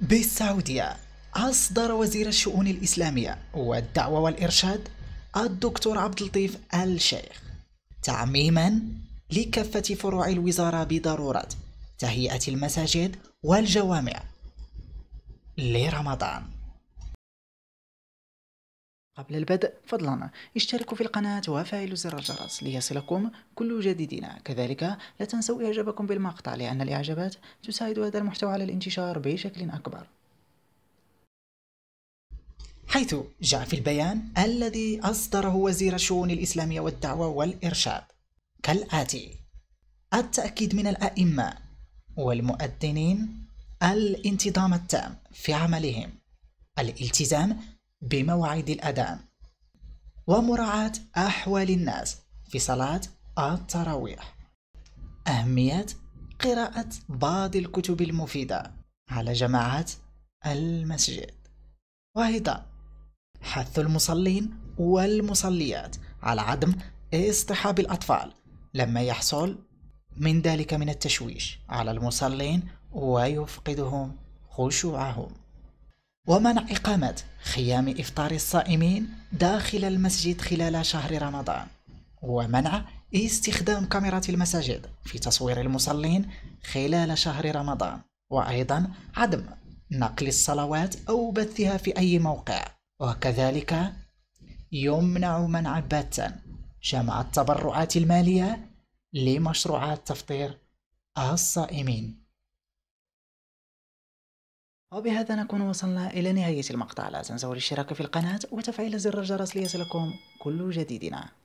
بالسعودية أصدر وزير الشؤون الإسلامية والدعوة والإرشاد الدكتور عبداللطيف آل الشيخ تعميما لكافة فروع الوزارة بضرورة تهيئة المساجد والجوامع لرمضان. قبل البدء فضلا اشتركوا في القناة وفعلوا زر الجرس ليصلكم كل جديدنا، كذلك لا تنسوا إعجابكم بالمقطع لأن الإعجابات تساعد هذا المحتوى على الانتشار بشكل أكبر. حيث جاء في البيان الذي أصدره وزير الشؤون الإسلامية والدعوة والإرشاد كالآتي: التأكيد من الأئمة والمؤذنين الانتظام التام في عملهم، الالتزام بمواعيد الأذان، ومراعاة أحوال الناس في صلاة التراويح، أهمية قراءة بعض الكتب المفيدة على جماعات المسجد، وأيضا حث المصلين والمصليات على عدم اصطحاب الأطفال لما يحصل من ذلك من التشويش على المصلين ويفقدهم خشوعهم، ومنع إقامة خيام إفطار الصائمين داخل المسجد خلال شهر رمضان، ومنع استخدام كاميرات المساجد في تصوير المصلين خلال شهر رمضان، وأيضا عدم نقل الصلوات أو بثها في أي موقع، وكذلك يمنع منعا باتا جمع التبرعات المالية لمشروعات تفطير الصائمين. وبهذا نكون وصلنا إلى نهاية المقطع، لا تنسوا الاشتراك في القناة وتفعيل زر الجرس ليصلكم كل جديدنا.